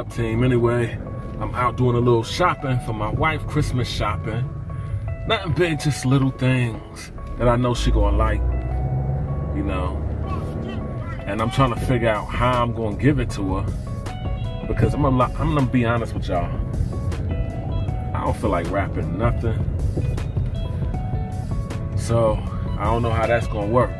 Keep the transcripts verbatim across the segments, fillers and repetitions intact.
up, team? Anyway, I'm out doing a little shopping for my wife, Christmas shopping. Nothing big, just little things that I know she gonna like, you know. And I'm trying to figure out how I'm gonna give it to her, because I'm gonna, I'm gonna be honest with y'all. I don't feel like rapping nothing. So I don't know how that's gonna work.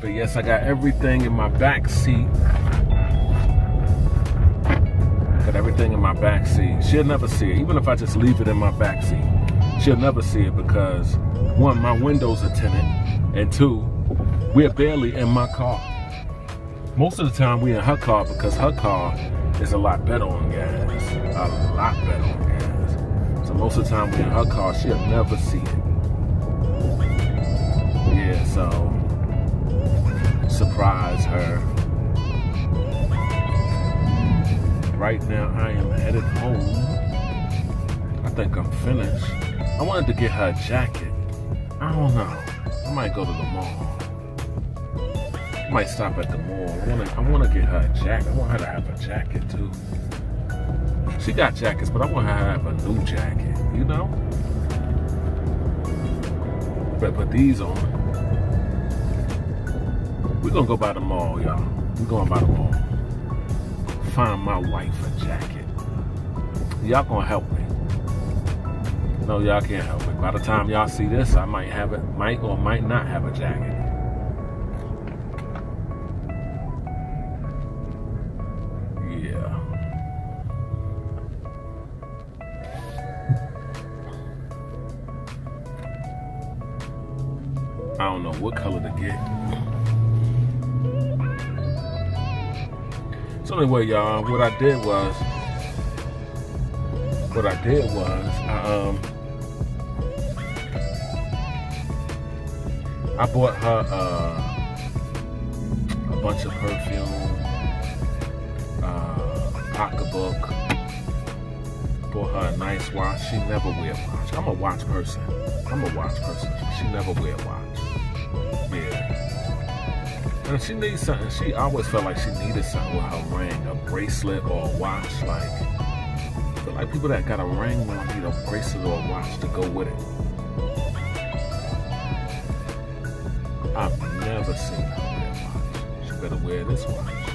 But yes, I got everything in my back seat. Got everything in my back seat. She'll never see it. Even if I just leave it in my back seat, she'll never see it because one, my windows are tinted, and two, we're barely in my car. Most of the time we're in her car because her car is a lot better on gas. A lot better on gas. So most of the time we're in her car, she'll never see it. Yeah, so surprise her. Right now I am headed home. I think I'm finished. I wanted to get her a jacket. I don't know. I might go to the mall. I might stop at the mall. I wanna, I wanna get her a jacket. I want her to have a jacket too. She got jackets, but I want her to have a new jacket, you know? Better put these on. We're gonna go by the mall, y'all. We're going by the mall. Find my wife a jacket. Y'all gonna help me. No, y'all can't help me. By the time y'all see this, I might have it, might or might not have a jacket. Yeah. I don't know what color to get. So anyway, y'all, what I did was, what I did was, I, um, I bought her uh, a bunch of perfume, uh, a pocketbook, bought her a nice watch. She never wear a watch. I'm a watch person. I'm a watch person. She never wear a watch. Yeah. And she needs something. She always felt like she needed something with her ring, a bracelet or a watch. Like, I feel like people that got a ring will need a bracelet or a watch to go with it. I've never seen her wear a watch. She better wear this watch.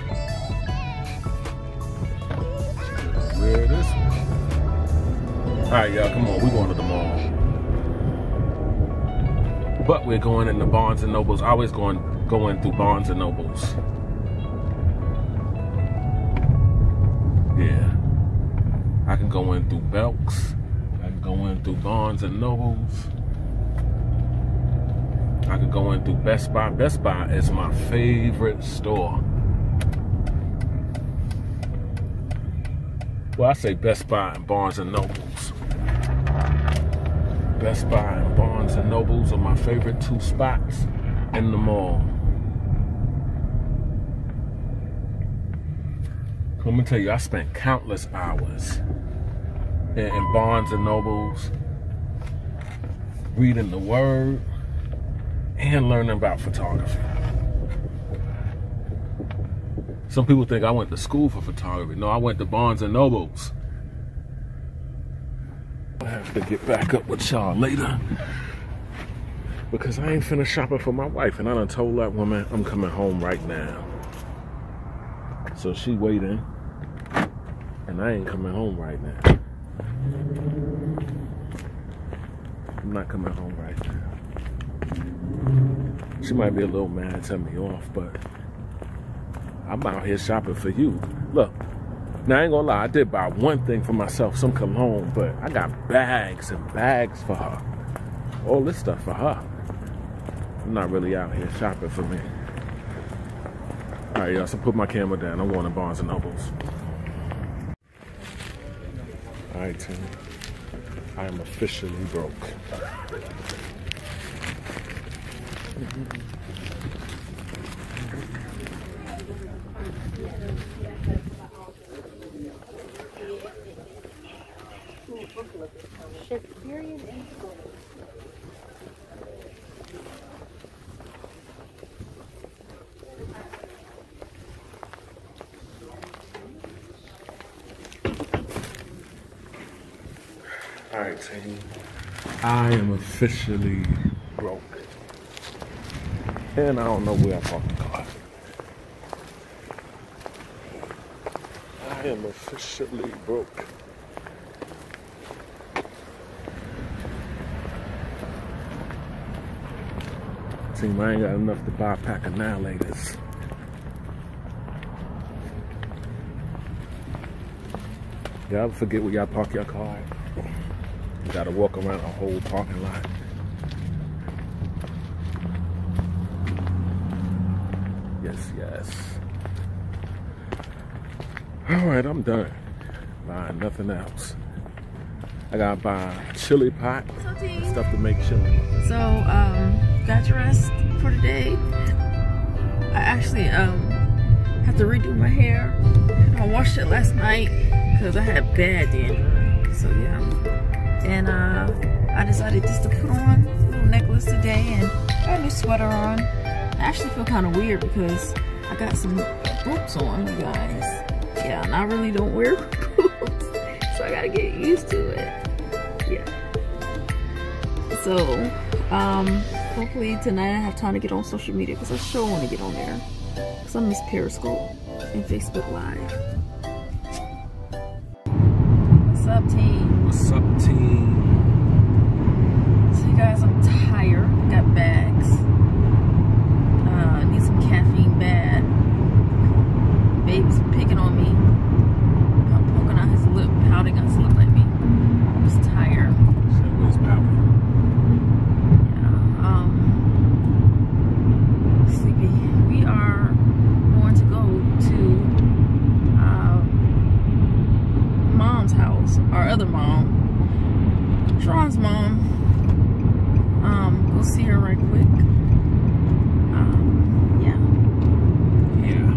She better wear this watch. All right, y'all, come on. We're going to the mall. But we're going in the Barnes and Nobles. Always going. Going through Barnes and Nobles. Yeah. I can go in through Belk's. I can go in through Barnes and Nobles. I can go in through Best Buy. Best Buy is my favorite store. Well, I say Best Buy and Barnes and Nobles. Best Buy and Barnes and Nobles are my favorite two spots in the mall. Let me tell you, I spent countless hours in, in Barnes and Nobles reading the word and learning about photography. Some people think I went to school for photography. No, I went to Barnes and Nobles. I'll have to get back up with y'all later because I ain't finna shopping for my wife and I done told that woman I'm coming home right now. So she waiting. And I ain't coming home right now. I'm not coming home right now. She might be a little mad, tell me off, but I'm out here shopping for you. Look, now I ain't gonna lie, I did buy one thing for myself, some cologne, but I got bags and bags for her. All this stuff for her. I'm not really out here shopping for me. All right, y'all, so put my camera down. I'm going to Barnes and Nobles. All right, team. I am officially broke. Shakespearean and All right, team. I am officially broke. And I don't know where I parked the car. I am officially broke. Team, I ain't got enough to buy a pack of annihilators. Y'all forget where y'all park your car. You gotta walk around a whole parking lot. Yes, yes. Alright, I'm done. Buying nothing else. I gotta buy a chili pot. So stuff to make chili. So, um, got dressed for the day. I actually, um, have to redo my hair. I washed it last night because I had bad dandruff. So, yeah. And, uh, I decided just to put on a little necklace today and got a new sweater on. I actually feel kind of weird because I got some boots on, you guys. Yeah, and I really don't wear boots, so I gotta get used to it. Yeah. So, um, hopefully tonight I have time to get on social media because I sure want to get on there. Because I miss Periscope and Facebook Live. What's up, team? What's up, team? So, you guys, I'm tired. Got bags. Caffeine bad. Baby's picking on me. I'm poking out his lip, pouting out his lip at me. I'm just tired. So where's power? Yeah. Um. Sleepy. We are going to go to um, mom's house. Our other mom. Sean's mom. Um. Go see her right quick.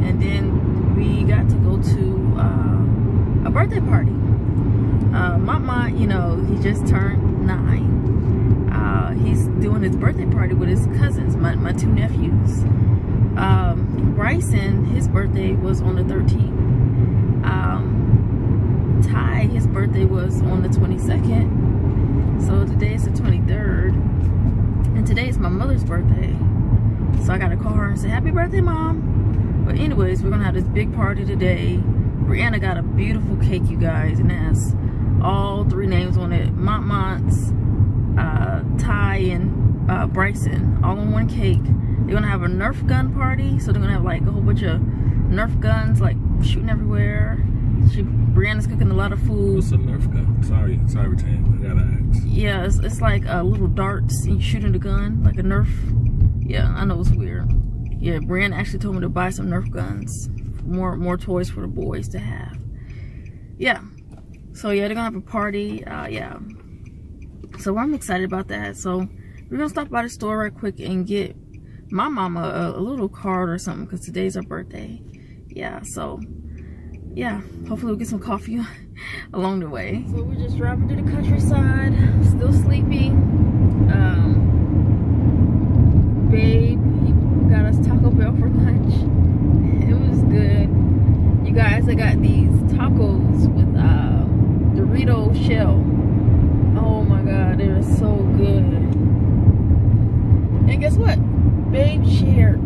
And then we got to go to uh, a birthday party. Uh, my mom, you know, he just turned nine. Uh, he's doing his birthday party with his cousins, my, my two nephews. Um, Bryson, his birthday was on the thirteenth. Um, Ty, his birthday was on the twenty-second. So today's the twenty-third. And today is my mother's birthday. So I got to call her and say, happy birthday, Mom. But anyways, we're gonna have this big party today. Brianna got a beautiful cake, you guys, and it has all three names on it. Montmont's, uh, Ty, and uh, Bryson, all in one cake. They're gonna have a Nerf gun party, so they're gonna have like a whole bunch of Nerf guns, like shooting everywhere. She, Brianna's cooking a lot of food. What's a Nerf gun? Sorry, sorry, Tam, I gotta ask. Yeah, it's, it's like uh, little darts, and shooting the gun, like a Nerf. Yeah, I know it's weird. Yeah, Brianna actually told me to buy some Nerf guns. More more toys for the boys to have. Yeah. So, yeah, they're going to have a party. Uh, yeah. So, I'm excited about that. So, we're going to stop by the store right quick and get my mama a, a little card or something. Because today's her birthday. Yeah, so, yeah. Hopefully, we'll get some coffee along the way. So, we're just driving through the countryside. Still sleepy. Um, babe. Got us Taco Bell for lunch. It was good. You guys, I got these tacos with uh, Dorito shell. Oh my God, they are so good. And guess what? Babe shared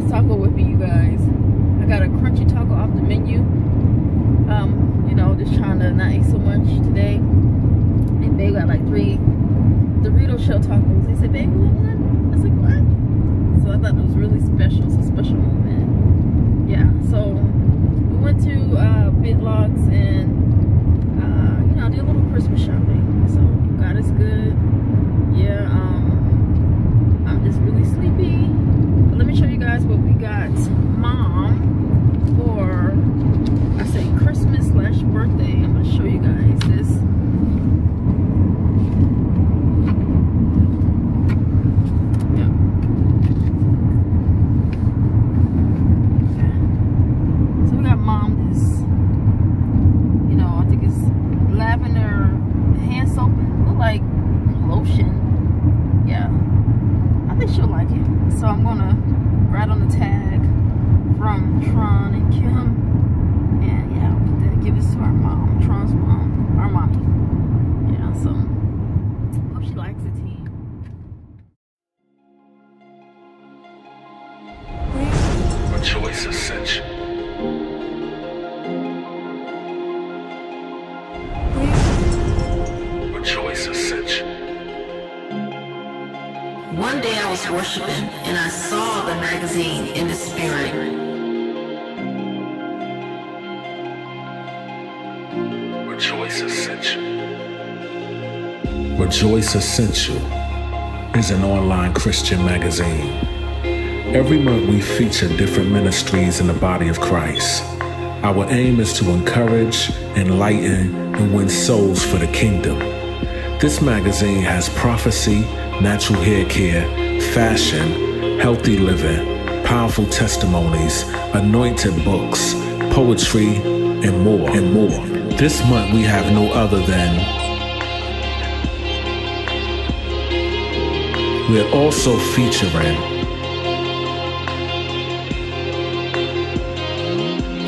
his taco with me, you guys. I got a crunchy taco off the menu. Um, you know, just trying to not eat so much today. And babe got like three Dorito shell tacos. They said, babe, you want one? I was like, what? So I thought it was really special. It's a special moment. Yeah, so we went to uh, BitLogs and, uh, you know, did a little Christmas shopping. So God is good. Yeah, um, I'm just really sleepy. But let me show you guys what we got Mom for, I say, Christmas slash birthday. I'm going to show you guys this. Mom, Tron's mom, our mommy. Yeah, day I was worshiping and I saw the magazine in the spirit. Rejoice Essential. Rejoice Essential is an online Christian magazine. Every month we feature different ministries in the body of Christ. Our aim is to encourage, enlighten, and win souls for the kingdom. This magazine has prophecy, natural hair care, fashion, healthy living, powerful testimonies, anointed books, poetry, and more and more. This month we have no other than we're also featuring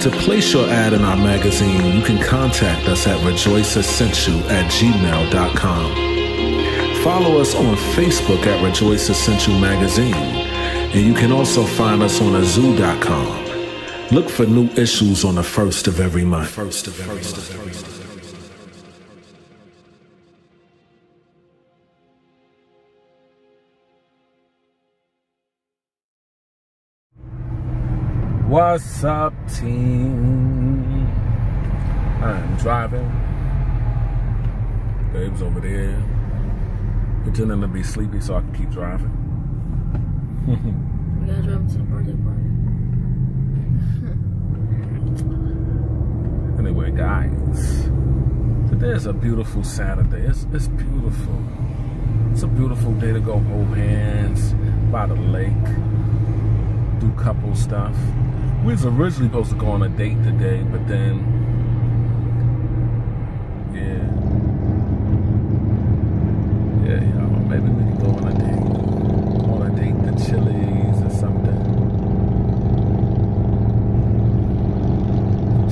to place your ad in our magazine. You can contact us at rejoice essential at gmail dot com. Follow us on Facebook at Rejoice Essential Magazine, and you can also find us on a zoo dot com. Look for new issues on the first of every month. First of every month. What's up, team? I'm driving. Babe's over there pretending to be sleepy so I can keep driving. We gotta drive to the birthday party. Anyway, guys, today's a beautiful Saturday. It's, it's beautiful. It's a beautiful day to go hold hands by the lake, do couple stuff. We was originally supposed to go on a date today, but then, yeah, yeah, y'all, maybe we can go on a date, on a date to Chili's or something,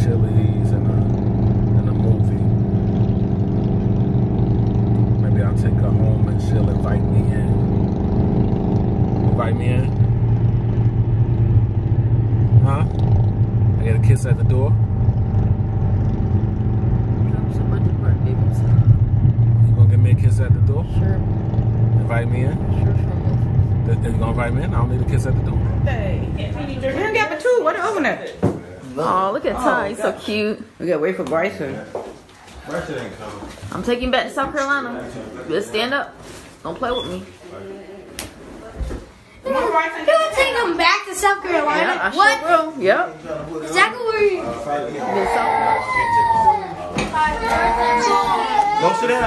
Chili's and a, and a movie. Maybe I'll take her home and she'll invite me in, invite me in. Huh? I got a kiss at the door. You gonna give me a kiss at the door? Sure. Invite me in? Sure, sure. Then you gonna invite me in? I don't need a kiss at the door. Hey. You didn't get but two. What open it? Oh, look at Ty. Oh, he's so cute. We gotta wait for Bryson. Bryson ain't coming. I'm taking back to South Carolina. Just stand up. Don't play with me. You gonna take him back to South Carolina? Yeah, what? Sure will. Yep. Exactly where you. Go sit down.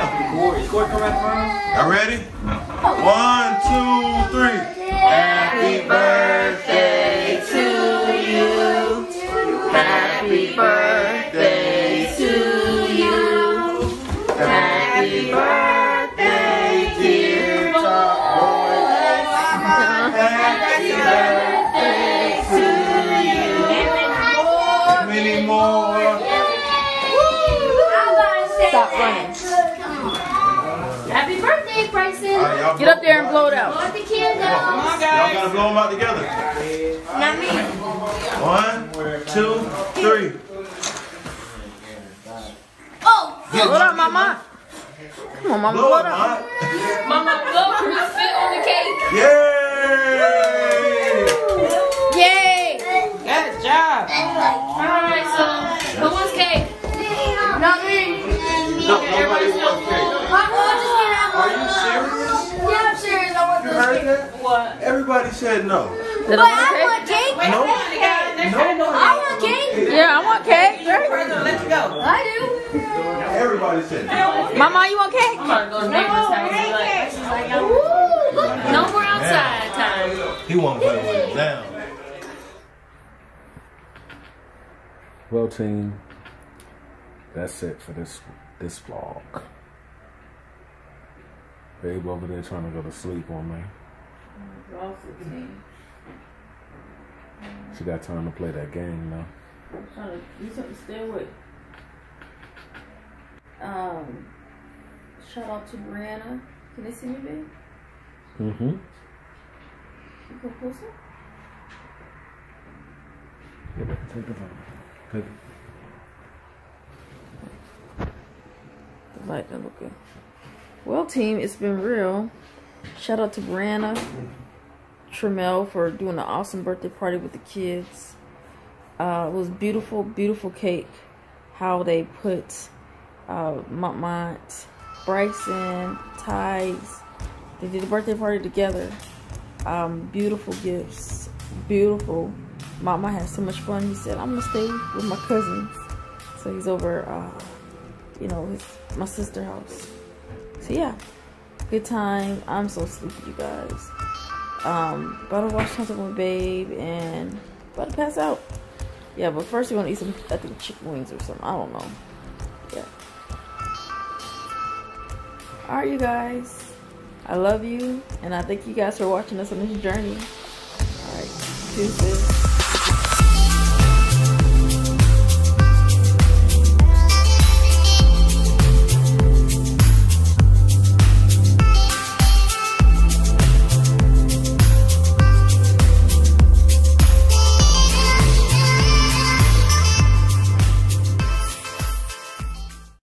Y'all ready? One, two, three. Happy birthday to you. Happy birthday to you. Happy birthday. Happy birthday, Bryson! Right, get up there and blow it out. Blow the candles. Y'all gotta blow them out together. Not me. One, two, three. Oh! Blow it out, Mama. Come on, Mama. Blow it out. Mama, blow it and spit on the cake. Yay! Yay! Good job. Alright, so who wants cake? Not me. No, nobody wants cake. Are you serious? Yeah, I'm serious. I want you this heard cake. That? What? Everybody said no. But I want cake. No. No. I want cake. Yeah, I want cake. Let you go. I do. Everybody said no. Mama, you want cake? I'm gonna go to neighbor's house. Like, no more outside time. He won't play with him now. Well, team, that's it for this this vlog. Babe over there trying to go to sleep on me. She got time to play that game now. I'm trying to do something to stay awake. Um, shout out to Brianna. Can they see me, babe? Mm-hmm. You go closer? Yeah, take the phone. Take it. The light don't look good. Well, team, it's been real. Shout out to Brianna, Tramel for doing an awesome birthday party with the kids. Uh, it was beautiful, beautiful cake. How they put uh, Montmont, Bryson, Tides. They did a birthday party together. Um, beautiful gifts. Beautiful. Mama had so much fun. He said, I'm going to stay with my cousins. So he's over, uh, you know, his, my sister's house. So yeah, good time. I'm so sleepy, you guys. Um, about to watch something with Babe and about to pass out. Yeah, but first we're going to eat some, I think, chicken wings or something. I don't know. Yeah. Alright, you guys. I love you, and I thank you guys for watching us on this journey. Alright, deuces.